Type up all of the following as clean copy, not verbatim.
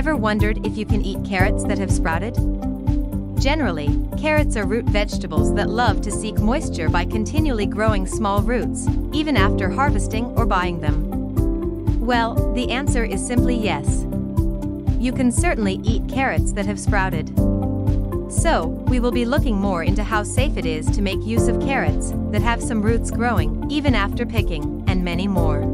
Ever wondered if you can eat carrots that have sprouted? Generally, carrots are root vegetables that love to seek moisture by continually growing small roots, even after harvesting or buying them. Well, the answer is simply yes. You can certainly eat carrots that have sprouted. So, we will be looking more into how safe it is to make use of carrots that have some roots growing, even after picking, and many more.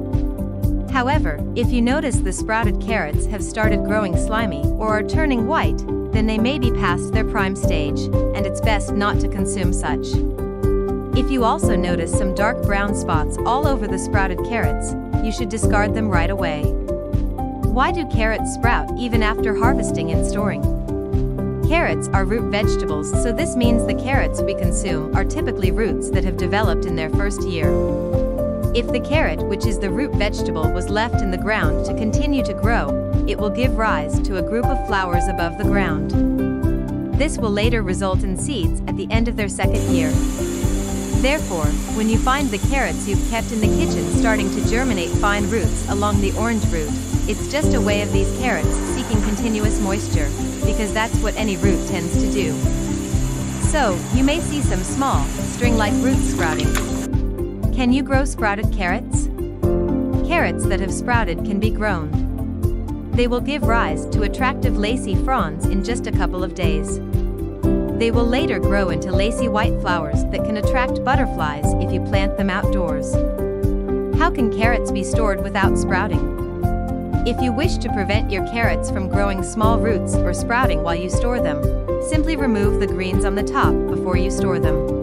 However, if you notice the sprouted carrots have started growing slimy or are turning white, then they may be past their prime stage, and it's best not to consume such. If you also notice some dark brown spots all over the sprouted carrots, you should discard them right away. Why do carrots sprout even after harvesting and storing? Carrots are root vegetables, so this means the carrots we consume are typically roots that have developed in their first year. If the carrot, which is the root vegetable, was left in the ground to continue to grow, it will give rise to a group of flowers above the ground. This will later result in seeds at the end of their second year. Therefore, when you find the carrots you've kept in the kitchen starting to germinate fine roots along the orange root, it's just a way of these carrots seeking continuous moisture, because that's what any root tends to do. So, you may see some small, string-like roots sprouting. Can you grow sprouted carrots? Carrots that have sprouted can be grown. They will give rise to attractive lacy fronds in just a couple of days. They will later grow into lacy white flowers that can attract butterflies if you plant them outdoors. How can carrots be stored without sprouting? If you wish to prevent your carrots from growing small roots or sprouting while you store them, simply remove the greens on the top before you store them.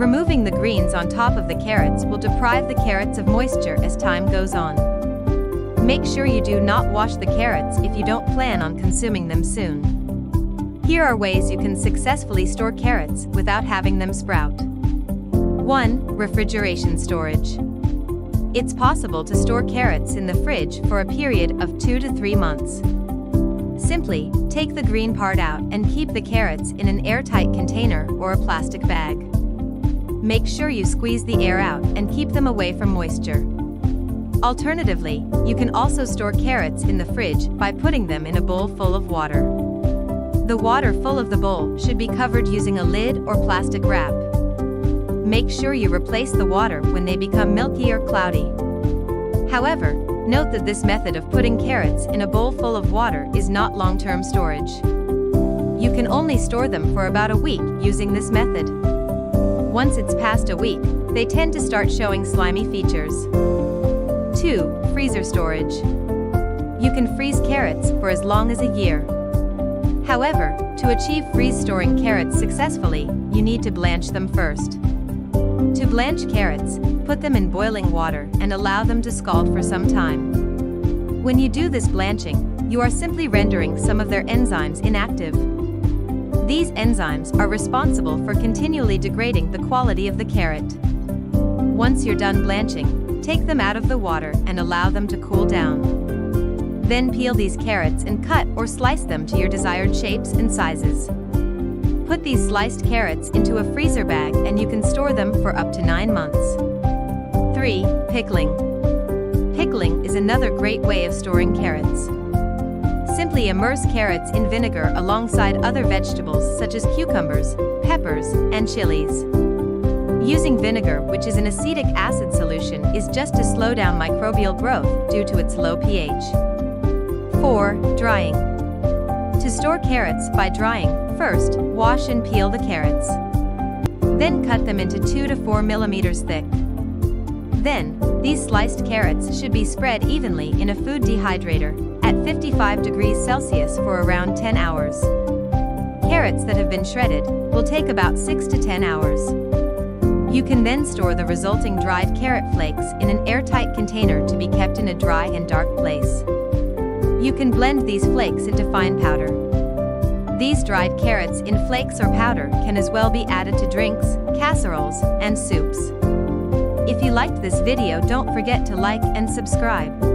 Removing the greens on top of the carrots will deprive the carrots of moisture as time goes on. Make sure you do not wash the carrots if you don't plan on consuming them soon. Here are ways you can successfully store carrots without having them sprout. 1. Refrigeration storage. It's possible to store carrots in the fridge for a period of 2 to 3 months. Simply take the green part out and keep the carrots in an airtight container or a plastic bag. Make sure you squeeze the air out and keep them away from moisture. Alternatively, you can also store carrots in the fridge by putting them in a bowl full of water. The water full of the bowl should be covered using a lid or plastic wrap. Make sure you replace the water when they become milky or cloudy. However, note that this method of putting carrots in a bowl full of water is not long-term storage. You can only store them for about a week using this method. Once it's past a week, they tend to start showing slimy features. 2. Freezer storage. You can freeze carrots for as long as a year. However, to achieve freeze-storing carrots successfully, you need to blanch them first. To blanch carrots, put them in boiling water and allow them to scald for some time. When you do this blanching, you are simply rendering some of their enzymes inactive. These enzymes are responsible for continually degrading the quality of the carrot. Once you're done blanching, take them out of the water and allow them to cool down. Then peel these carrots and cut or slice them to your desired shapes and sizes. Put these sliced carrots into a freezer bag and you can store them for up to 9 months. 3. Pickling. Pickling is another great way of storing carrots. Simply immerse carrots in vinegar alongside other vegetables such as cucumbers, peppers, and chilies. Using vinegar, which is an acetic acid solution, is just to slow down microbial growth due to its low pH. 4. Drying. To store carrots by drying, first, wash and peel the carrots. Then cut them into 2 to 4 millimeters thick. Then, these sliced carrots should be spread evenly in a food dehydrator at 55 degrees Celsius for around 10 hours. Carrots that have been shredded will take about 6 to 10 hours. You can then store the resulting dried carrot flakes in an airtight container to be kept in a dry and dark place. You can blend these flakes into fine powder. These dried carrots in flakes or powder can as well be added to drinks, casseroles, and soups. If you liked this video, don't forget to like and subscribe.